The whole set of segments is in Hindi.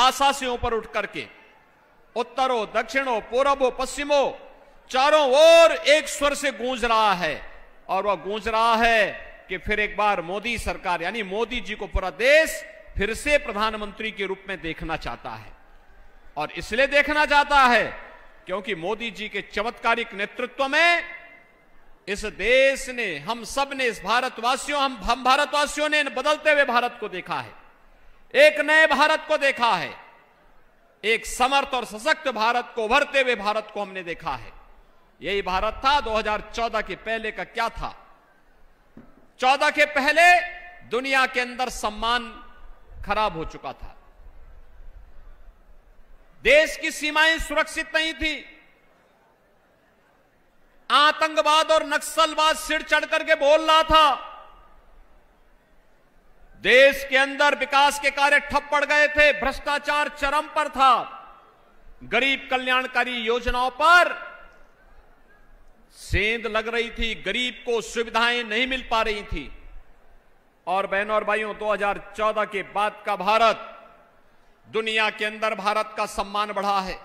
भाषा से ऊपर उठ करके उत्तर हो, दक्षिण हो, पूरब हो, पश्चिम हो, चारों ओर एक स्वर से गूंज रहा है। और वह गूंज रहा है कि फिर एक बार मोदी सरकार यानी मोदी जी को पूरा देश फिर से प्रधानमंत्री के रूप में देखना चाहता है। और इसलिए देखना चाहता है क्योंकि मोदी जी के चमत्कारिक नेतृत्व में इस देश ने, हम सब ने, इस भारतवासियों, हम भारतवासियों ने बदलते हुए भारत को देखा है, एक नए भारत को देखा है, एक समर्थ और सशक्त भारत को, उभरते हुए भारत को हमने देखा है। यही भारत था 2014 के पहले का क्या था। 14 के पहले दुनिया के अंदर सम्मान खराब हो चुका था, देश की सीमाएं सुरक्षित नहीं थी, आतंकवाद और नक्सलवाद सिर चढ़ करके बोल रहा था, देश के अंदर विकास के कार्य ठप पड़ गए थे, भ्रष्टाचार चरम पर था, गरीब कल्याणकारी योजनाओं पर सेंध लग रही थी, गरीब को सुविधाएं नहीं मिल पा रही थी। और बहनों और भाइयों, 2014 के बाद का भारत, दुनिया के अंदर भारत का सम्मान बढ़ा है,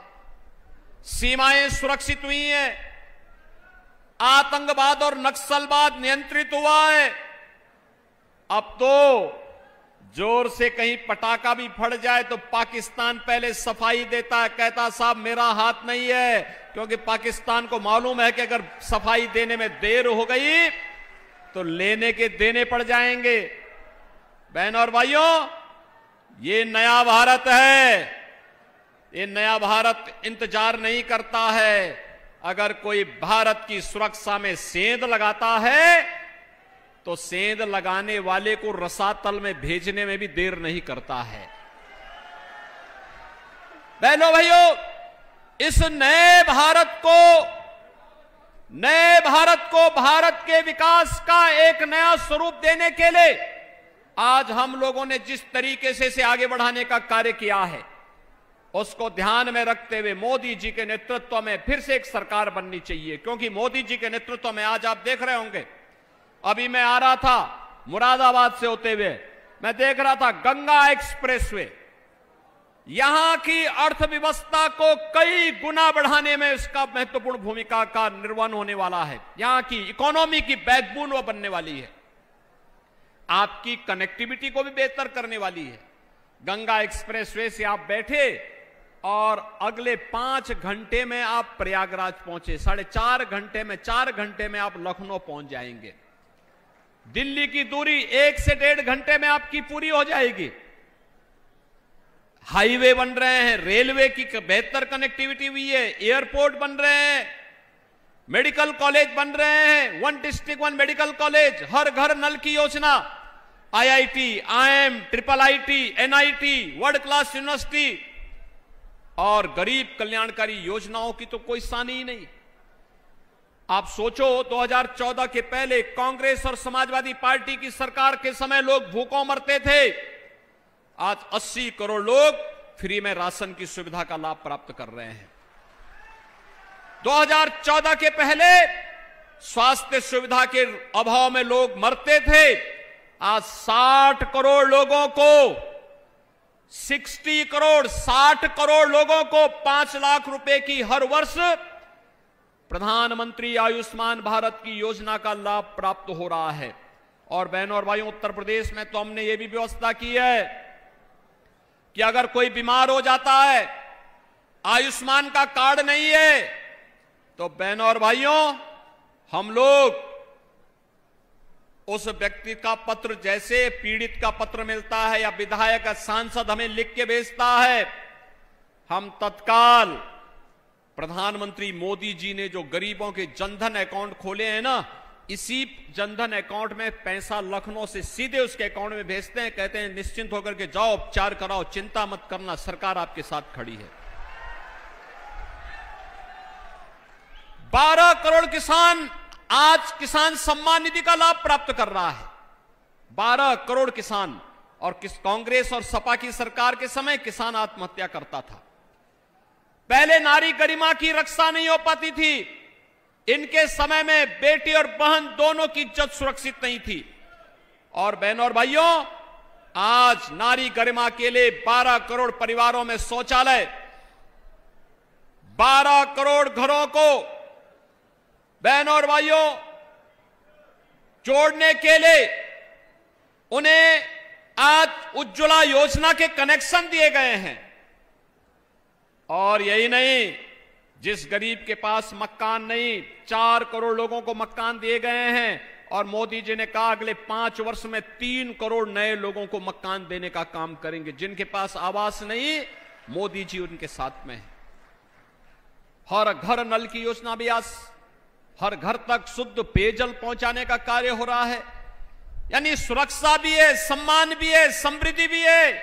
सीमाएं सुरक्षित हुई हैं, आतंकवाद और नक्सलवाद नियंत्रित हुआ है। अब तो जोर से कहीं पटाखा भी फट जाए तो पाकिस्तान पहले सफाई देता है, कहता साहब मेरा हाथ नहीं है, क्योंकि पाकिस्तान को मालूम है कि अगर सफाई देने में देर हो गई तो लेने के देने पड़ जाएंगे। बहनों और भाइयों, ये नया भारत है, ये नया भारत इंतजार नहीं करता है। अगर कोई भारत की सुरक्षा में सेंध लगाता है तो सेंध लगाने वाले को रसातल में भेजने में भी देर नहीं करता है। बहनों भाइयों, इस नए भारत को भारत के विकास का एक नया स्वरूप देने के लिए आज हम लोगों ने जिस तरीके से इसे आगे बढ़ाने का कार्य किया है, उसको ध्यान में रखते हुए मोदी जी के नेतृत्व में फिर से एक सरकार बननी चाहिए। क्योंकि मोदी जी के नेतृत्व में आज आप देख रहे होंगे, अभी मैं आ रहा था मुरादाबाद से होते हुए, मैं देख रहा था गंगा एक्सप्रेसवे, यहां की अर्थव्यवस्था को कई गुना बढ़ाने में इसका महत्वपूर्ण भूमिका का निर्वहन होने वाला है, यहां की इकोनॉमी की बैकबोन वह बनने वाली है, आपकी कनेक्टिविटी को भी बेहतर करने वाली है। गंगा एक्सप्रेसवे से आप बैठे और अगले 5 घंटे में आप प्रयागराज पहुंचे, 4.5 घंटे में आप लखनऊ पहुंच जाएंगे। दिल्ली की दूरी 1 से 1.5 घंटे में आपकी पूरी हो जाएगी। हाईवे बन रहे हैं, रेलवे की बेहतर कनेक्टिविटी हुई है, एयरपोर्ट बन रहे हैं, मेडिकल कॉलेज बन रहे हैं, 1 डिस्ट्रिक्ट 1 मेडिकल कॉलेज, हर घर नल की योजना, IIT, IIM, IIIT, NIT, world class university, और गरीब कल्याणकारी योजनाओं की तो कोई सानी ही नहीं। आप सोचो 2014 के पहले कांग्रेस और समाजवादी पार्टी की सरकार के समय लोग भूखों मरते थे, आज 80 करोड़ लोग फ्री में राशन की सुविधा का लाभ प्राप्त कर रहे हैं। 2014 के पहले स्वास्थ्य सुविधा के अभाव में लोग मरते थे, आज 60 करोड़ लोगों को 60 करोड़ लोगों को 5 लाख रुपए की हर वर्ष प्रधानमंत्री आयुष्मान भारत की योजना का लाभ प्राप्त हो रहा है। और बहनों और भाइयों, उत्तर प्रदेश में तो हमने ये भी व्यवस्था की है कि अगर कोई बीमार हो जाता है, आयुष्मान का कार्ड नहीं है, तो बहनों और भाइयों हम लोग उस व्यक्ति का पत्र, जैसे पीड़ित का पत्र मिलता है या विधायक या सांसद हमें लिख के भेजता है, हम तत्काल प्रधानमंत्री मोदी जी ने जो गरीबों के जनधन अकाउंट खोले हैं ना, इसी जनधन अकाउंट में पैसा लखनऊ से सीधे उसके अकाउंट में भेजते हैं, कहते हैं निश्चिंत होकर के जाओ, उपचार कराओ, चिंता मत करना, सरकार आपके साथ खड़ी है। 12 करोड़ किसान आज किसान सम्मान निधि का लाभ प्राप्त कर रहा है, 12 करोड़ किसान। और कांग्रेस और सपा की सरकार के समय किसान आत्महत्या करता था, पहले नारी गरिमा की रक्षा नहीं हो पाती थी, इनके समय में बेटी और बहन दोनों की इज्जत सुरक्षित नहीं थी। और बहनों और भाइयों, आज नारी गरिमा के लिए 12 करोड़ परिवारों में शौचालय, 12 करोड़ घरों को बहनों और भाइयों जोड़ने के लिए उन्हें आज उज्ज्वला योजना के कनेक्शन दिए गए हैं। और यही नहीं, जिस गरीब के पास मकान नहीं, 4 करोड़ लोगों को मकान दिए गए हैं। और मोदी जी ने कहा अगले 5 वर्ष में 3 करोड़ नए लोगों को मकान देने का काम करेंगे। जिनके पास आवास नहीं, मोदी जी उनके साथ में है। हर घर नल की योजना भी आज हर घर तक शुद्ध पेयजल पहुंचाने का कार्य हो रहा है। यानी सुरक्षा भी है, सम्मान भी है, समृद्धि भी है,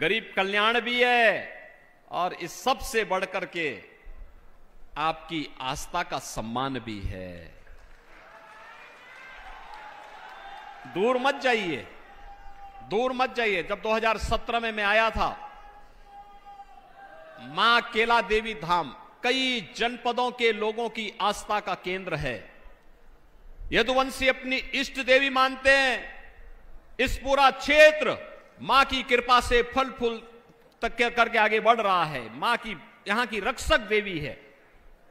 गरीब कल्याण भी है, और इस सबसे बढ़कर के आपकी आस्था का सम्मान भी है। दूर मत जाइए, दूर मत जाइए। जब 2017 में मैं आया था, मां केला देवी धाम कई जनपदों के लोगों की आस्था का केंद्र है। यदुवंशी अपनी इष्ट देवी मानते हैं। इस पूरा क्षेत्र मां की कृपा से फल फूल तक करके आगे बढ़ रहा है। मां की यहां की रक्षक देवी है।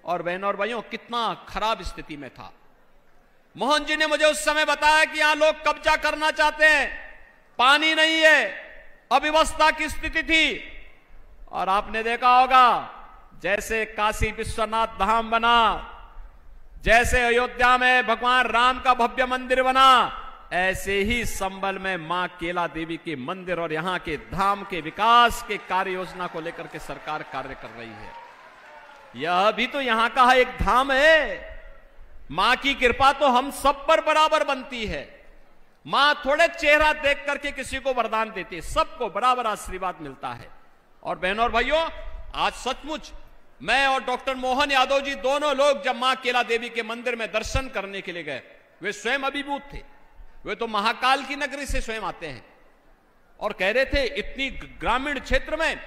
और बहनों और भाइयों, कितना खराब स्थिति में था। मोहन जी ने मुझे उस समय बताया कि यहां लोग कब्जा करना चाहते हैं, पानी नहीं है, अव्यवस्था की स्थिति थी। और आपने देखा होगा, जैसे काशी विश्वनाथ धाम बना, जैसे अयोध्या में भगवान राम का भव्य मंदिर बना, ऐसे ही संबल में मां केला देवी के मंदिर और यहां के धाम के विकास के कार्य योजना को लेकर के सरकार कार्य कर रही है। यह भी तो यहां का है, एक धाम है। मां की कृपा तो हम सब पर बराबर बनती है। मां थोड़े चेहरा देख करके किसी को वरदान देती है, सबको बराबर आशीर्वाद मिलता है। और बहनों और भाइयों, आज सचमुच मैं और डॉक्टर मोहन यादव जी दोनों लोग जब मां केला देवी के मंदिर में दर्शन करने के लिए गए, वे स्वयं अभिभूत थे। वे तो महाकाल की नगरी से स्वयं आते हैं और कह रहे थे, इतनी ग्रामीण क्षेत्र में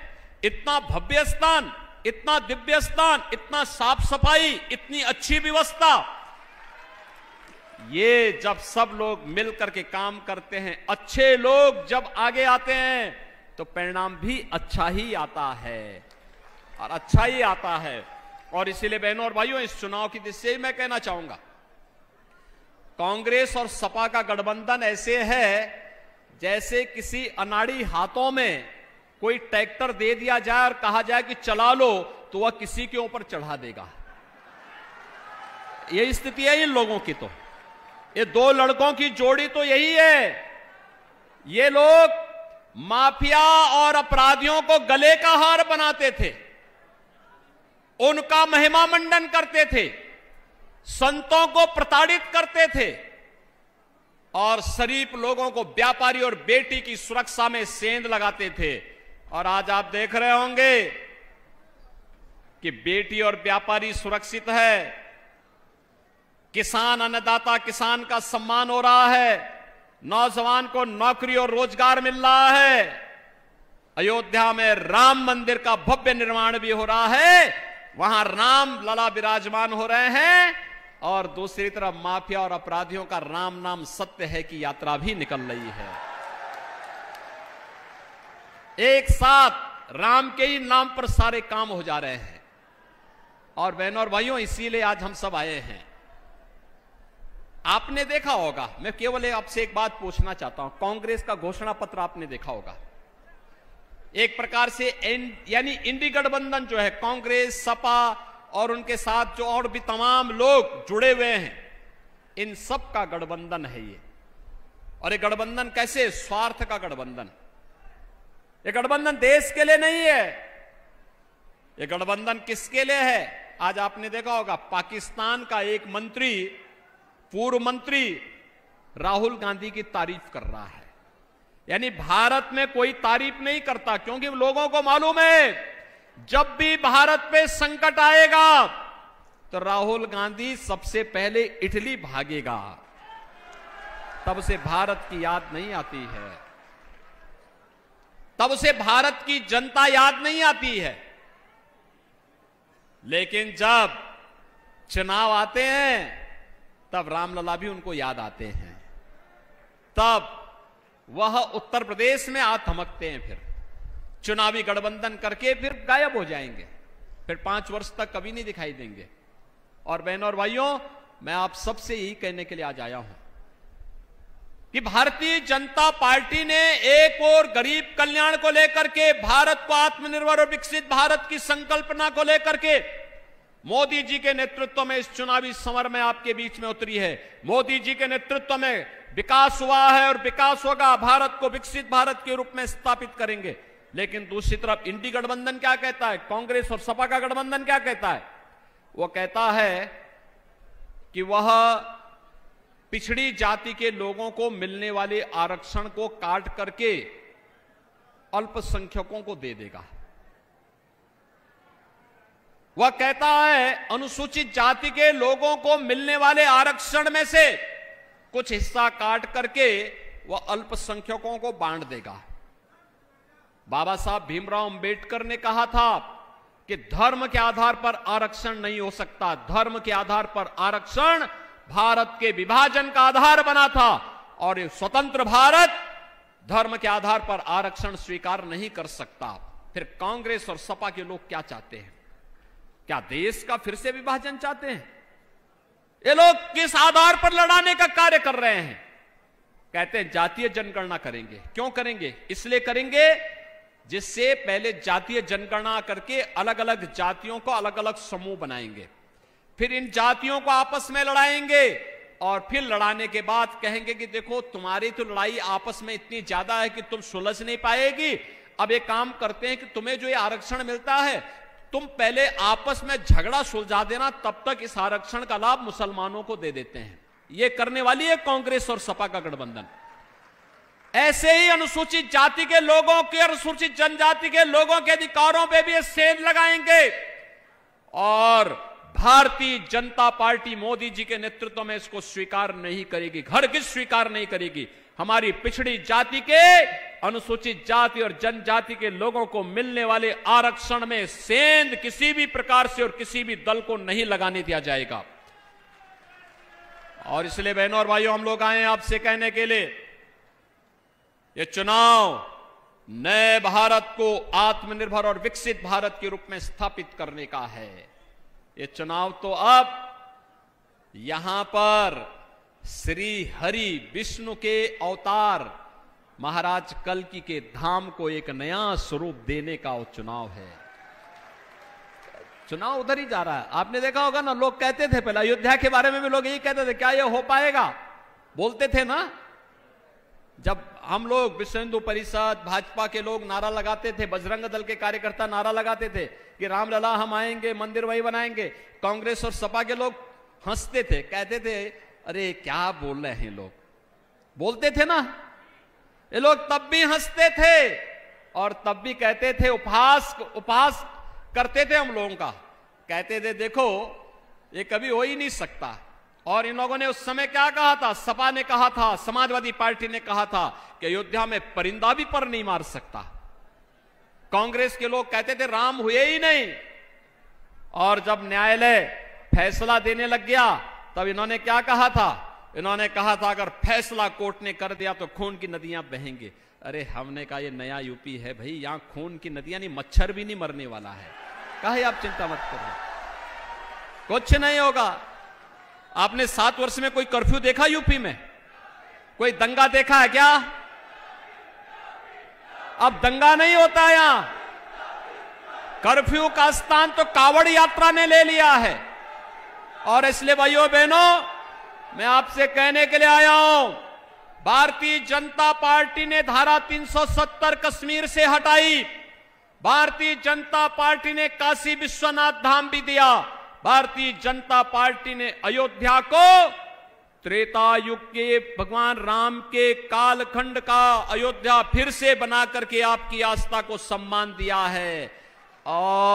इतना भव्य स्थान, इतना दिव्य स्थान, इतना साफ सफाई, इतनी अच्छी व्यवस्था, ये जब सब लोग मिलकर के काम करते हैं, अच्छे लोग जब आगे आते हैं, तो परिणाम भी अच्छा ही आता है, और अच्छा ही आता है। और इसीलिए बहनों और भाइयों, इस चुनाव की दिशा में मैं कहना चाहूंगा, कांग्रेस और सपा का गठबंधन ऐसे है जैसे किसी अनाड़ी हाथों में कोई ट्रैक्टर दे दिया जाए और कहा जाए कि चला लो, तो वह किसी के ऊपर चढ़ा देगा। यही स्थिति है इन लोगों की। तो ये दो लड़कों की जोड़ी तो यही है। ये लोग माफिया और अपराधियों को गले का हार बनाते थे, उनका महिमा मंडन करते थे, संतों को प्रताड़ित करते थे, और शरीफ लोगों को व्यापारी और बेटी की सुरक्षा में सेंध लगाते थे। और आज आप देख रहे होंगे कि बेटी और व्यापारी सुरक्षित है, किसान अन्नदाता किसान का सम्मान हो रहा है, नौजवान को नौकरी और रोजगार मिल रहा है, अयोध्या में राम मंदिर का भव्य निर्माण भी हो रहा है, वहां राम लला विराजमान हो रहे हैं, और दूसरी तरफ माफिया और अपराधियों का राम नाम सत्य है कि यात्रा भी निकल रही है। एक साथ राम के ही नाम पर सारे काम हो जा रहे हैं। और बहनों और भाइयों, इसीलिए आज हम सब आए हैं। आपने देखा होगा, मैं केवल आपसे एक बात पूछना चाहता हूं, कांग्रेस का घोषणा पत्र आपने देखा होगा, एक प्रकार से यानी इंडी गठबंधन जो है, कांग्रेस सपा और उनके साथ जो और भी तमाम लोग जुड़े हुए हैं, इन सब का गठबंधन है ये। और ये गठबंधन कैसे? स्वार्थ का गठबंधन। ये गठबंधन देश के लिए नहीं है। ये गठबंधन किसके लिए है? आज आपने देखा होगा, पाकिस्तान का एक मंत्री, पूर्व मंत्री राहुल गांधी की तारीफ कर रहा है। यानी भारत में कोई तारीफ नहीं करता, क्योंकि लोगों को मालूम है, जब भी भारत पे संकट आएगा तो राहुल गांधी सबसे पहले इटली भागेगा, तब उसे भारत की याद नहीं आती है, तब उसे भारत की जनता याद नहीं आती है। लेकिन जब चुनाव आते हैं, तब रामलला भी उनको याद आते हैं, तब वह उत्तर प्रदेश में आ थमकते हैं, फिर चुनावी गठबंधन करके फिर गायब हो जाएंगे, फिर 5 वर्ष तक कभी नहीं दिखाई देंगे। और बहनों और भाइयों, मैं आप सबसे यही कहने के लिए आज आया हूं कि भारतीय जनता पार्टी ने एक और गरीब कल्याण को लेकर के, भारत को आत्मनिर्भर और विकसित भारत की संकल्पना को लेकर के मोदी जी के नेतृत्व में इस चुनावी समर में आपके बीच में उतरी है। मोदी जी के नेतृत्व में विकास हुआ है और विकास होगा, भारत को विकसित भारत के रूप में स्थापित करेंगे। लेकिन दूसरी तरफ इंडी गठबंधन क्या कहता है, कांग्रेस और सपा का गठबंधन क्या कहता है? वो कहता है कि वह पिछड़ी जाति के लोगों को मिलने वाले आरक्षण को काट करके अल्पसंख्यकों को दे देगा। वह कहता है अनुसूचित जाति के लोगों को मिलने वाले आरक्षण में से कुछ हिस्सा काट करके वह अल्पसंख्यकों को बांट देगा। बाबा साहब भीमराव अंबेडकर ने कहा था कि धर्म के आधार पर आरक्षण नहीं हो सकता। धर्म के आधार पर आरक्षण भारत के विभाजन का आधार बना था और ये स्वतंत्र भारत धर्म के आधार पर आरक्षण स्वीकार नहीं कर सकता। फिर कांग्रेस और सपा के लोग क्या चाहते हैं? क्या देश का फिर से विभाजन चाहते हैं? ये लोग किस आधार पर लड़ाने का कार्य कर रहे हैं? कहते हैं जातीय जनगणना करेंगे। क्यों करेंगे? इसलिए करेंगे जिससे पहले जातीय जनगणना करके अलग अलग जातियों को अलग अलग समूह बनाएंगे, फिर इन जातियों को आपस में लड़ाएंगे और फिर लड़ाने के बाद कहेंगे कि देखो तुम्हारी तो लड़ाई आपस में इतनी ज्यादा है कि तुम सुलझ नहीं पाएगी। अब एक काम करते हैं कि तुम्हें जो ये आरक्षण मिलता है तुम पहले आपस में झगड़ा सुलझा देना, तब तक इस आरक्षण का लाभ मुसलमानों को दे देते हैं। ये करने वाली है कांग्रेस और सपा का गठबंधन। ऐसे ही अनुसूचित जाति के लोगों के, अनुसूचित जनजाति के लोगों के अधिकारों पे भी सेंध लगाएंगे और भारतीय जनता पार्टी मोदी जी के नेतृत्व में इसको स्वीकार नहीं करेगी, हरगिज़ स्वीकार नहीं करेगी। हमारी पिछड़ी जाति के, अनुसूचित जाति और जनजाति के लोगों को मिलने वाले आरक्षण में सेंध किसी भी प्रकार से और किसी भी दल को नहीं लगाने दिया जाएगा। और इसलिए बहनों और भाइयों, हम लोग आए आपसे कहने के लिए, ये चुनाव नए भारत को आत्मनिर्भर और विकसित भारत के रूप में स्थापित करने का है। ये चुनाव तो अब यहां पर श्री हरि विष्णु के अवतार महाराज कल्कि के धाम को एक नया स्वरूप देने का वो चुनाव है। चुनाव उधर ही जा रहा है। आपने देखा होगा ना, लोग कहते थे पहले अयोध्या के बारे में भी लोग यही कहते थे, क्या ये हो पाएगा, बोलते थे ना। जब हम लोग विश्व हिंदू परिषद, भाजपा के लोग नारा लगाते थे, बजरंग दल के कार्यकर्ता नारा लगाते थे कि रामलला हम आएंगे, मंदिर वही बनाएंगे, कांग्रेस और सपा के लोग हंसते थे, कहते थे अरे क्या बोल रहे हैं लोग, बोलते थे ना। ये लोग तब भी हंसते थे और तब भी कहते थे, उपहास करते थे हम लोगों का, कहते थे देखो ये कभी हो ही नहीं सकता। और इन लोगों ने उस समय क्या कहा था, सपा ने कहा था, समाजवादी पार्टी ने कहा था कि अयोध्या में परिंदा भी पर नहीं मार सकता। कांग्रेस के लोग कहते थे राम हुए ही नहीं। और जब न्यायालय फैसला देने लग गया तब इन्होंने क्या कहा था, इन्होंने कहा था अगर फैसला कोर्ट ने कर दिया तो खून की नदियां बहेंगी। अरे हमने कहा ये नया यूपी है भाई, यहां खून की नदियां नहीं, मच्छर भी नहीं मरने वाला है, कहे आप चिंता मत करो, कुछ नहीं होगा। आपने 7 वर्ष में कोई कर्फ्यू देखा यूपी में? कोई दंगा देखा है क्या? अब दंगा नहीं होता यहां। कर्फ्यू का स्थान तो कावड़ यात्रा ने ले लिया है। और इसलिए भाइयों बहनों, मैं आपसे कहने के लिए आया हूं, भारतीय जनता पार्टी ने धारा 370 कश्मीर से हटाई, भारतीय जनता पार्टी ने काशी विश्वनाथ धाम भी दिया, भारतीय जनता पार्टी ने अयोध्या को त्रेता युग के भगवान राम के कालखंड का अयोध्या फिर से बना करके आपकी आस्था को सम्मान दिया है। और